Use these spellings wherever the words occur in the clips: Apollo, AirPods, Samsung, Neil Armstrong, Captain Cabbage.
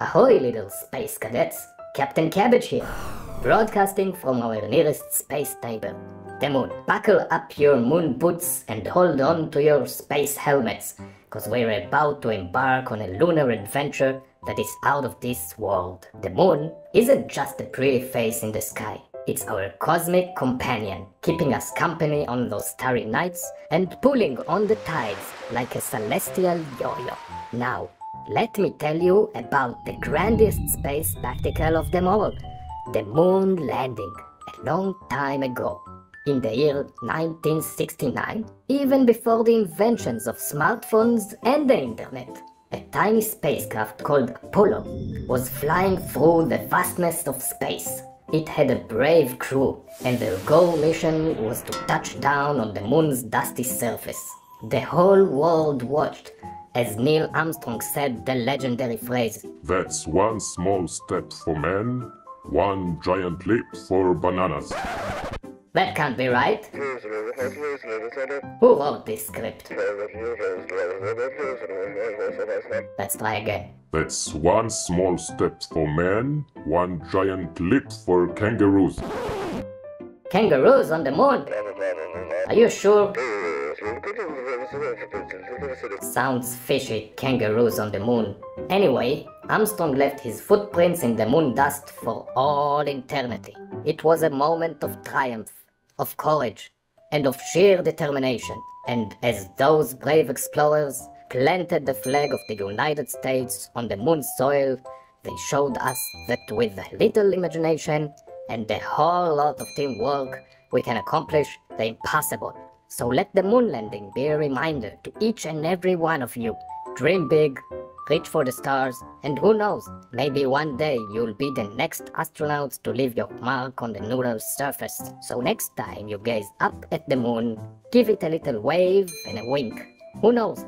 Ahoy, little space cadets! Captain Cabbage here, broadcasting from our nearest space neighbor, the moon. Buckle up your moon boots and hold on to your space helmets, cause we're about to embark on a lunar adventure that is out of this world. The moon isn't just a pretty face in the sky. It's our cosmic companion, keeping us company on those starry nights and pulling on the tides like a celestial yo-yo. Now, let me tell you about the grandest space spectacle of them all, the moon landing, a long time ago. In the year 1969, even before the inventions of smartphones and the internet, a tiny spacecraft called Apollo was flying through the vastness of space. It had a brave crew, and their goal mission was to touch down on the moon's dusty surface. The whole world watched, as Neil Armstrong said the legendary phrase, "That's one small step for man, one giant leap for bananas." That can't be right. Who wrote this script? Let's try again. That's one small step for man, one giant leap for kangaroos. Kangaroos on the moon? Are you sure? Sounds fishy, kangaroos on the moon. Anyway, Armstrong left his footprints in the moon dust for all eternity. It was a moment of triumph, of courage, and of sheer determination. And as those brave explorers planted the flag of the United States on the moon's soil, they showed us that with a little imagination and a whole lot of teamwork, we can accomplish the impossible. So let the moon landing be a reminder to each and every one of you. Dream big, reach for the stars, and who knows, maybe one day you'll be the next astronauts to leave your mark on the lunar surface. So next time you gaze up at the moon, give it a little wave and a wink. Who knows?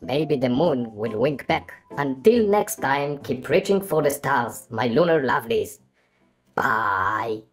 Maybe the moon will wink back. Until next time, keep reaching for the stars, my lunar lovelies. Bye.